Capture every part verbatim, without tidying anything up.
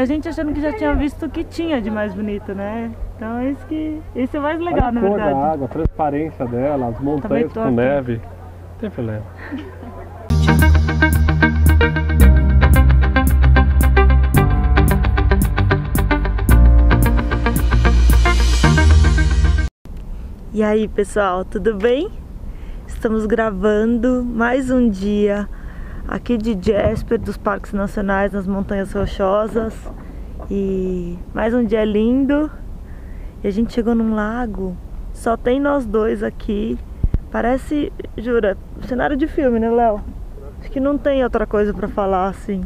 A gente achando que já tinha visto o que tinha de mais bonito, né? Então é isso que... Esse é mais legal, na verdade. A cor da água, a transparência dela, as montanhas com neve. Não tem problema. E aí, pessoal, tudo bem? Estamos gravando mais um dia aqui de Jasper, dos Parques Nacionais, nas Montanhas Rochosas. E mais um dia lindo. E a gente chegou num lago, só tem nós dois aqui. Parece, jura, cenário de filme, né, Léo? Acho que não tem outra coisa pra falar, assim.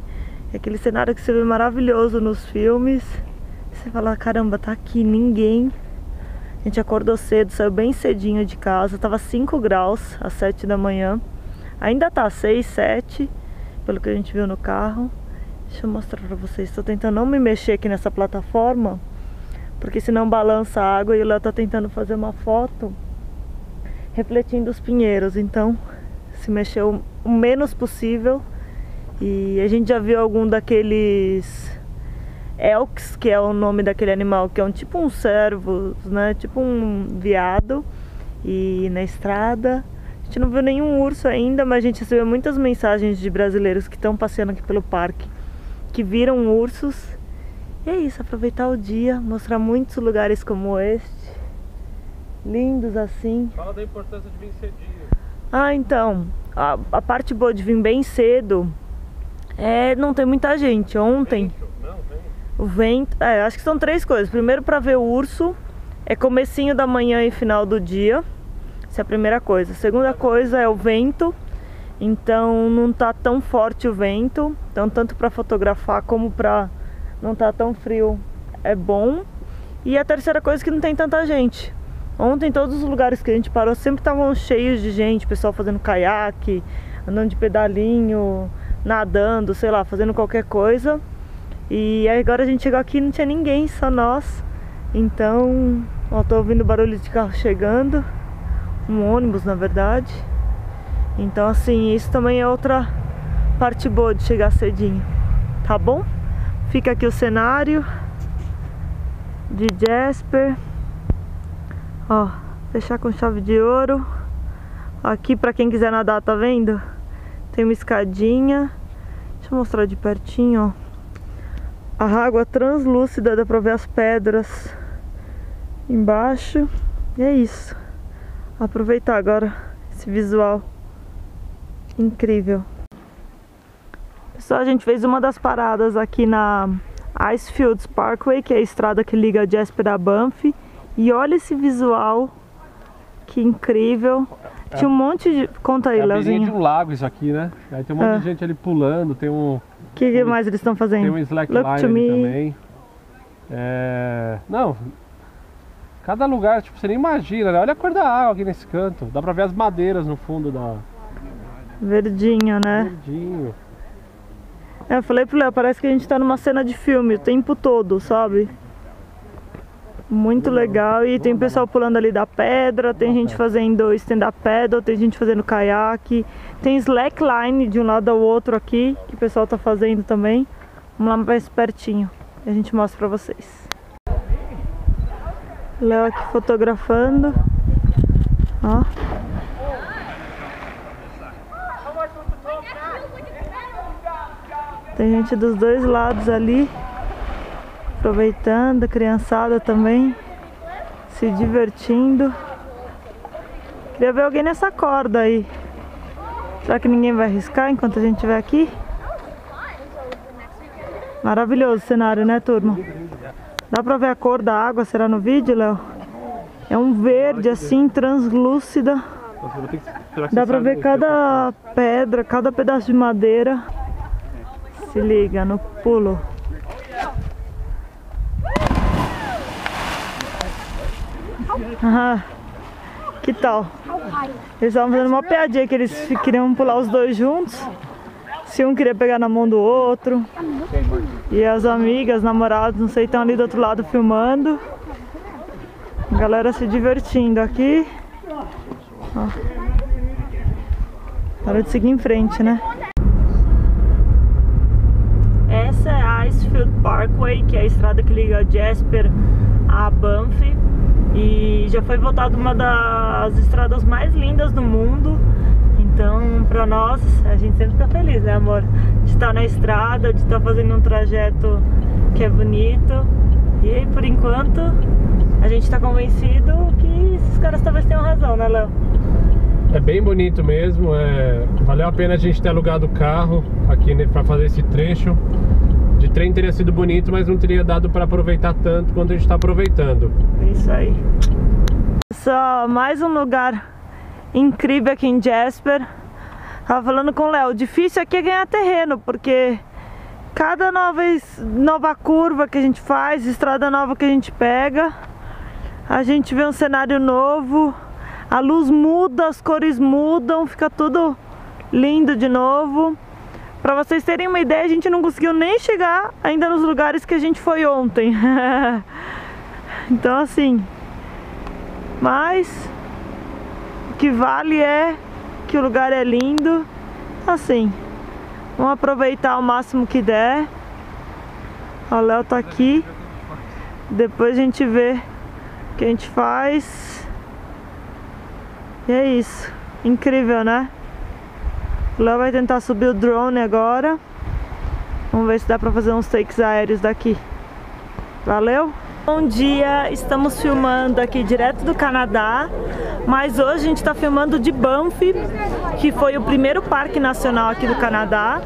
É aquele cenário que você vê maravilhoso nos filmes. Você fala, caramba, tá aqui ninguém. A gente acordou cedo, saiu bem cedinho de casa. Tava cinco graus às sete da manhã. Ainda tá seis, sete, pelo que a gente viu no carro. Deixa eu mostrar pra vocês. Tô tentando não me mexer aqui nessa plataforma, porque senão balança a água, e o Léo tá tentando fazer uma foto refletindo os pinheiros. Então se mexeu o menos possível. E a gente já viu algum daqueles elks, que é o nome daquele animal, que é um tipo um cervo, né? Tipo um veado. E na estrada a gente não viu nenhum urso ainda, mas a gente recebeu muitas mensagens de brasileiros que estão passeando aqui pelo parque, que viram ursos. E é isso, aproveitar o dia, mostrar muitos lugares como este, lindos assim. Fala da importância de vir cedinho. Ah, então, a, a parte boa de vir bem cedo é não ter muita gente. Ontem, vento. Não, vento. o vento, é, acho que são três coisas. Primeiro, para ver o urso, é comecinho da manhã e final do dia. Essa é a primeira coisa. A segunda coisa é o vento, então não tá tão forte o vento, então tanto para fotografar como para não tá tão frio é bom. E a terceira coisa é que não tem tanta gente. Ontem todos os lugares que a gente parou sempre estavam cheios de gente, pessoal fazendo caiaque, andando de pedalinho, nadando, sei lá, fazendo qualquer coisa. E agora a gente chegou aqui e não tinha ninguém, só nós. Então, ó, tô ouvindo barulho de carro chegando. Um ônibus, na verdade. Então, assim, isso também é outra parte boa de chegar cedinho, tá bom? Fica aqui o cenário de Jasper, ó, fechar com chave de ouro. Aqui, pra quem quiser nadar, tá vendo? Tem uma escadinha. Deixa eu mostrar de pertinho, ó. A água translúcida, dá pra ver as pedras embaixo. E é isso. Aproveitar agora esse visual incrível. Pessoal, a gente fez uma das paradas aqui na Icefields Parkway, que é a estrada que liga Jasper a Banff. E olha esse visual, que incrível. É, tinha um monte de... Conta aí, é Leozinho. É de um lago isso aqui, né? Aí tem um monte é. de gente ali pulando, tem um... O que, que mais eles estão fazendo? Tem um slackline também. É... Não... Cada lugar, tipo, você nem imagina, né? Olha a cor da água aqui nesse canto. Dá pra ver as madeiras no fundo da... Verdinho, né? Verdinho. É, eu falei pro Léo, parece que a gente tá numa cena de filme o tempo todo, sabe? Muito legal. E tem pessoal pulando ali da pedra, tem gente fazendo stand-up paddle, tem gente fazendo caiaque. Tem slackline de um lado ao outro aqui, que o pessoal tá fazendo também. Vamos lá mais pertinho, a gente mostra pra vocês. Léo aqui fotografando, ó. Tem gente dos dois lados ali, aproveitando, criançada também, se divertindo. Queria ver alguém nessa corda aí. Será que ninguém vai arriscar enquanto a gente estiver aqui? Maravilhoso o cenário, né, turma? Dá pra ver a cor da água, será no vídeo, Léo? É um verde assim, translúcida. Dá pra ver cada pedra, cada pedaço de madeira. Se liga no pulo. Ah, que tal? Eles estavam fazendo uma piadinha, que eles queriam pular os dois juntos. Se um queria pegar na mão do outro. E as amigas, namorados, não sei, estão ali do outro lado filmando. A galera se divertindo aqui. Ó. Hora de seguir em frente, né? Essa é a Icefields Icefields Parkway, que é a estrada que liga Jasper a Banff, e já foi votada uma das estradas mais lindas do mundo. Então, pra nós, a gente sempre tá feliz, né, amor? De estar na estrada, de estar fazendo um trajeto que é bonito. E por enquanto, a gente tá convencido que esses caras talvez tenham razão, né, Léo? É bem bonito mesmo, é... valeu a pena a gente ter alugado o carro aqui, né, para fazer esse trecho. De trem teria sido bonito, mas não teria dado para aproveitar tanto quanto a gente está aproveitando. É isso aí. Só mais um lugar incrível aqui em Jasper. Tava falando com o Léo, difícil aqui é ganhar terreno, porque cada nova, nova curva que a gente faz, estrada nova que a gente pega, a gente vê um cenário novo. A luz muda, as cores mudam, fica tudo lindo de novo. Pra vocês terem uma ideia, a gente não conseguiu nem chegar ainda nos lugares que a gente foi ontem. Então assim, mas o que vale é que o lugar é lindo. Assim, vamos aproveitar ao máximo que der. O Léo tá aqui. Depois a gente vê o que a gente faz. E é isso, incrível, né? O Léo vai tentar subir o drone agora. Vamos ver se dá pra fazer uns takes aéreos daqui. Valeu? Bom dia, estamos filmando aqui direto do Canadá, mas hoje a gente está filmando de Banff, que foi o primeiro parque nacional aqui do Canadá.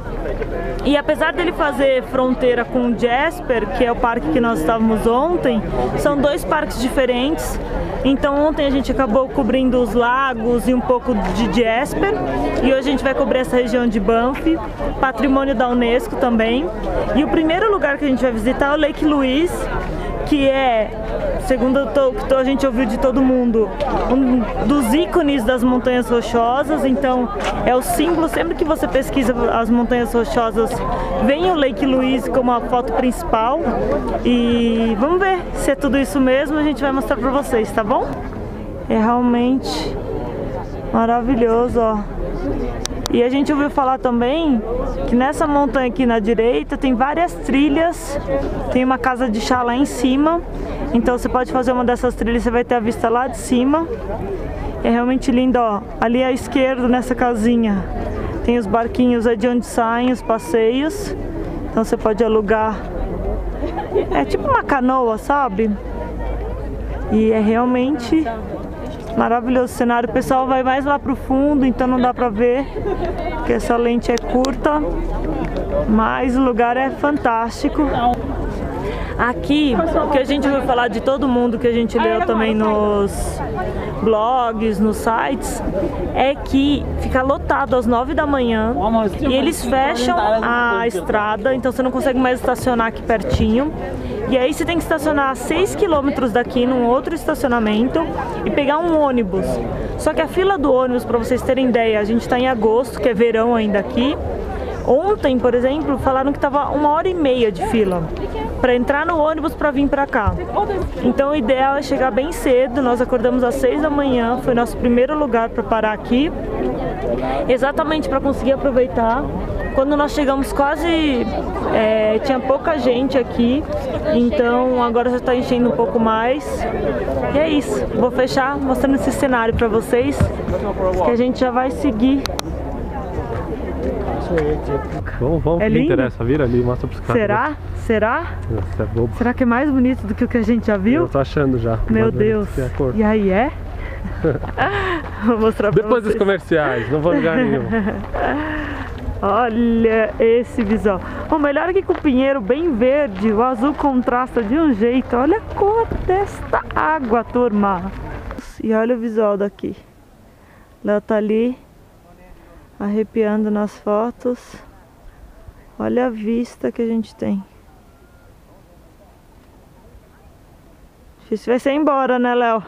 E apesar dele fazer fronteira com Jasper, que é o parque que nós estávamos ontem, são dois parques diferentes. Então ontem a gente acabou cobrindo os lagos e um pouco de Jasper, e hoje a gente vai cobrir essa região de Banff, patrimônio da Unesco também. E o primeiro lugar que a gente vai visitar é o Lake Louise, que é, segundo o que a gente ouviu de todo mundo, um dos ícones das montanhas rochosas. Então é o símbolo, sempre que você pesquisa as montanhas rochosas, vem o Lake Louise como a foto principal. E vamos ver se é tudo isso mesmo, a gente vai mostrar pra vocês, tá bom? É realmente maravilhoso, ó. E a gente ouviu falar também que nessa montanha aqui na direita tem várias trilhas, tem uma casa de chá lá em cima, então você pode fazer uma dessas trilhas, você vai ter a vista lá de cima. É realmente lindo, ó. Ali à esquerda, nessa casinha, tem os barquinhos, é de onde saem os passeios, então você pode alugar, é tipo uma canoa, sabe? E é realmente maravilhoso o cenário. O pessoal vai mais lá pro fundo, então não dá pra ver, porque essa lente é curta, mas o lugar é fantástico. Aqui, o que a gente ouviu falar de todo mundo, que a gente leu também nos blogs, nos sites, é que fica lotado às nove da manhã e eles fecham a estrada, então você não consegue mais estacionar aqui pertinho. E aí você tem que estacionar a seis quilômetros daqui num outro estacionamento e pegar um ônibus. Só que a fila do ônibus, para vocês terem ideia, a gente está em agosto, que é verão ainda aqui. Ontem, por exemplo, falaram que estava uma hora e meia de fila para entrar no ônibus para vir para cá. Então o ideal é chegar bem cedo. Nós acordamos às seis da manhã, foi nosso primeiro lugar para parar aqui, exatamente para conseguir aproveitar. Quando nós chegamos quase, é, tinha pouca gente aqui, então agora já está enchendo um pouco mais. E é isso, vou fechar mostrando esse cenário para vocês, que a gente já vai seguir. Vamos, vamos, é lindo? Que interessa, vira ali, mostra pros caras. Será? Será? Nossa, é bobo. Será que é mais bonito do que o que a gente já viu? Eu tô achando já. Meu Deus, e aí é? Vou mostrar pra depois vocês. Depois dos comerciais, não vou ligar nenhum. Olha esse visual. O melhor é que com o pinheiro bem verde, o azul contrasta de um jeito. Olha a cor desta água, turma. E olha o visual daqui. Léo tá ali, arrepiando nas fotos. Olha a vista que a gente tem. Difícil vai ser embora, né, Léo?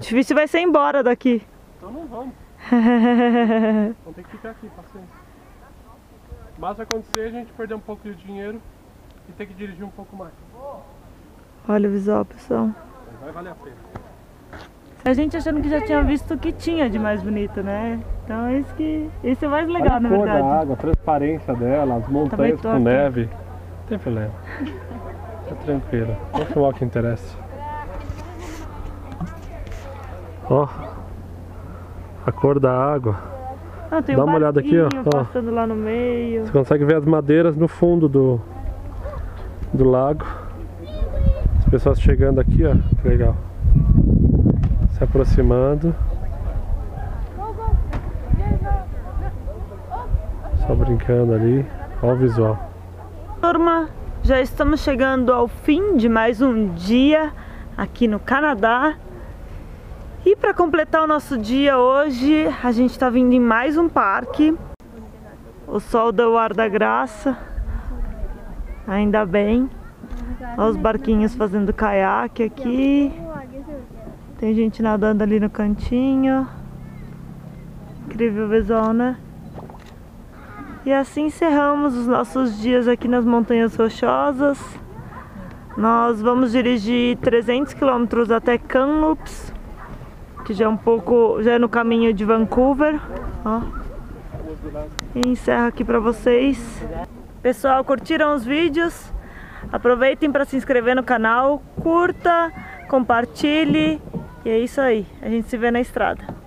Difícil vai ser embora daqui. Então não vamos. Vamos ter que ficar aqui, paciência. Mas vai acontecer a gente perder um pouco de dinheiro e ter que dirigir um pouco mais. Olha o visual, pessoal. Vai valer a pena. A gente achando que já tinha visto o que tinha de mais bonito, né? Então é isso que... isso é mais legal, na verdade. A cor da água, a transparência dela, as montanhas com neve. tem problema. Tá tranquilo. Vou filmar o que interessa. Ó, a cor da água. Ah, tem Dá um uma olhada aqui, ó. Passando ó. Lá no meio. Você consegue ver as madeiras no fundo do, do lago. As pessoas chegando aqui, ó. Que legal. Se aproximando. Só brincando ali. Olha o visual. Turma, já estamos chegando ao fim de mais um dia aqui no Canadá. E para completar o nosso dia hoje, a gente está vindo em mais um parque. O sol deu o ar da graça, ainda bem. Olha os barquinhos fazendo caiaque aqui. Tem gente nadando ali no cantinho. Incrível visual, né? E assim encerramos os nossos dias aqui nas Montanhas Rochosas. Nós vamos dirigir trezentos quilômetros até Kamloops, que já é um pouco, já é no caminho de Vancouver. Ó. E encerro aqui pra vocês. Pessoal, curtiram os vídeos? Aproveitem para se inscrever no canal, curta, compartilhe. E é isso aí, a gente se vê na estrada.